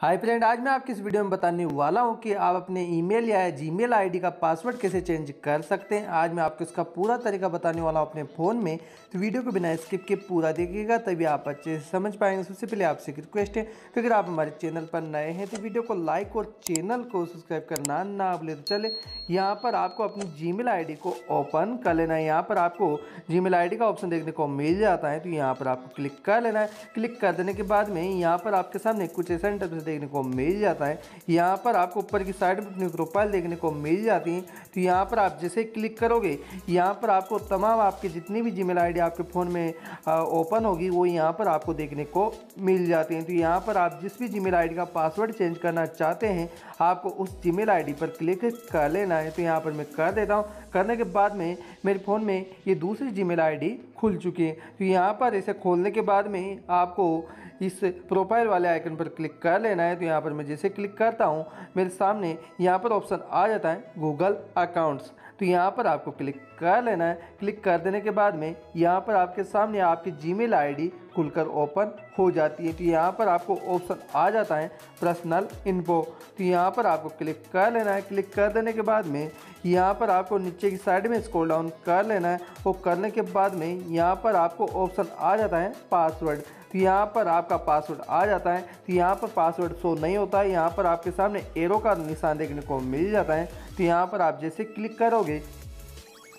Hi friend, आज मैं आपकी इस वीडियो में बताने वाला हूं कि आप अपने ईमेल या जीमेल आईडी का पासवर्ड कैसे चेंज कर सकते हैं। आज मैं आपको इसका पूरा तरीका बताने वाला हूं अपने फ़ोन में, तो वीडियो को बिना स्किप के पूरा देखिएगा तभी आप अच्छे से समझ पाएंगे। सबसे पहले आपसे एक रिक्वेस्ट है कि अगर आप हमारे चैनल पर नए हैं तो वीडियो को लाइक और चैनल को सब्सक्राइब करना ना भूलें। तो चले यहाँ पर आपको अपनी जीमेल आईडी को ओपन कर लेना है। यहाँ पर आपको जीमेल आईडी का ऑप्शन देखने को मिल जाता है, तो यहाँ पर आपको क्लिक कर लेना है। क्लिक कर देने के बाद में यहाँ पर आपके सामने कुछ ऐसा इंटरव्यू देखने को मिल जाता है। यहाँ पर आपको ऊपर की साइड में अपनी प्रोफाइल देखने को मिल जाती है, तो यहाँ पर आप जैसे क्लिक करोगे यहाँ पर आपको तमाम आपके जितनी भी जीमेल आईडी आपके फ़ोन में ओपन होगी वो यहाँ पर आपको देखने को मिल जाती हैं। तो यहाँ पर आप जिस भी जीमेल आईडी का पासवर्ड चेंज करना चाहते हैं आपको उस जीमेल आईडी पर क्लिक कर लेना है। तो यहाँ पर मैं कर देता हूँ। करने के बाद में मेरे फ़ोन में ये दूसरी जीमेल आईडी खुल चुकी है, तो यहाँ पर इसे खोलने के बाद में आपको इस प्रोफाइल वाले आइकन पर क्लिक कर लेना है। तो यहाँ पर मैं जैसे क्लिक करता हूँ मेरे सामने यहाँ पर ऑप्शन आ जाता है गूगल अकाउंट्स, तो यहाँ पर आपको क्लिक कर लेना है। क्लिक कर देने के बाद में यहाँ पर आपके सामने आपकी जीमेल आईडी खुलकर ओपन हो जाती है। तो यहाँ पर आपको ऑप्शन आ जाता है पर्सनल इन्फो, तो यहाँ पर आपको क्लिक कर लेना है। क्लिक कर देने के बाद में यहाँ पर आपको नीचे की साइड में स्क्रॉल डाउन कर लेना है और करने के बाद में यहाँ पर आपको ऑप्शन आ जाता है पासवर्ड, तो यहाँ पर आपका पासवर्ड आ जाता है। तो यहाँ पर पासवर्ड शो नहीं होता है, यहाँ पर आपके सामने एरो का निशान देखने को मिल जाता है। तो यहाँ पर आप जैसे क्लिक करोगे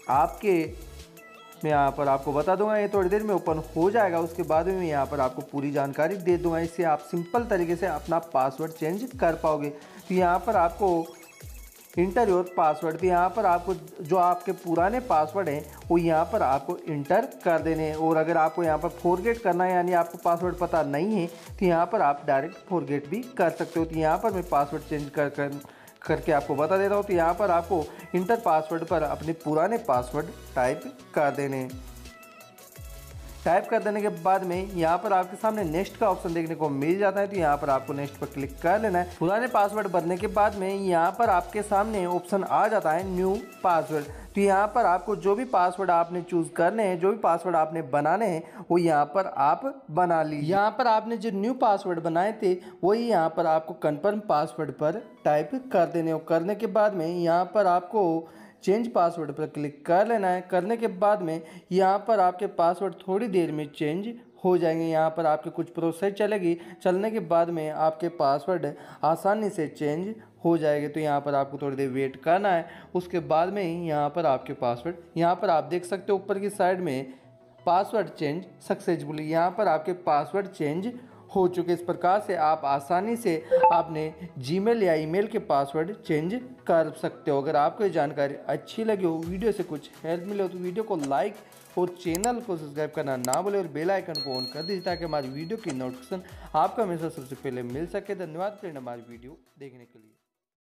आपके मैं यहाँ पर आपको बता दूंगा, ये थोड़ी देर में ओपन हो जाएगा। उसके बाद में मैं यहाँ पर आपको पूरी जानकारी दे दूंगा, इससे आप सिंपल तरीके से अपना पासवर्ड चेंज कर पाओगे। तो यहाँ पर आपको इंटर योर पासवर्ड, तो यहाँ पर आपको जो आपके पुराने पासवर्ड हैं वो यहाँ पर आपको इंटर कर देने हैं। और अगर आपको यहाँ पर फॉरगेट करना है यानी आपको पासवर्ड पता नहीं है तो यहाँ पर आप डायरेक्ट फॉरगेट भी कर सकते हो। तो यहाँ पर मैं पासवर्ड चेंज करके आपको बता देता हूँ। तो यहाँ पर आपको इंटर पासवर्ड पर अपने पुराने पासवर्ड टाइप कर देने हैं। टाइप कर देने के बाद में यहाँ पर आपके सामने नेक्स्ट का ऑप्शन देखने को मिल जाता है, तो यहाँ पर आपको नेक्स्ट पर क्लिक कर लेना है। पुराने पासवर्ड भरने के बाद में यहाँ पर आपके सामने ऑप्शन आ जाता है न्यू पासवर्ड, तो यहाँ पर आपको जो भी पासवर्ड आपने चूज़ करने हैं, जो भी पासवर्ड आपने बनाने हैं वो यहाँ पर आप बना लीजिए। यहाँ पर आपने जो न्यू पासवर्ड बनाए थे वही यहाँ पर आपको कन्फर्म पासवर्ड पर टाइप कर देने और करने के बाद में यहाँ पर आपको चेंज पासवर्ड पर क्लिक कर लेना है। करने के बाद में यहाँ पर आपके पासवर्ड थोड़ी देर में चेंज हो जाएंगे। यहाँ पर आपके कुछ प्रोसेस चलेगी, चलने के बाद में आपके पासवर्ड आसानी से चेंज हो जाएंगे। तो यहाँ पर आपको थोड़ी देर वेट करना है, उसके बाद में ही यहाँ पर आपके पासवर्ड यहाँ पर आप देख सकते हो ऊपर की साइड में पासवर्ड चेंज सक्सेसफुली, यहाँ पर आपके पासवर्ड चेंज हो चुके। इस प्रकार से आप आसानी से आपने जीमेल या ईमेल के पासवर्ड चेंज कर सकते हो। अगर आपको ये जानकारी अच्छी लगी हो, वीडियो से कुछ हेल्प मिले हो तो वीडियो को लाइक और चैनल को सब्सक्राइब करना ना भूलें और बेल आइकन को ऑन कर दीजिए ताकि हमारी वीडियो की नोटिफिकेशन आपको हमेशा सबसे पहले मिल सके। धन्यवाद फ्रेंड हमारी वीडियो देखने के लिए।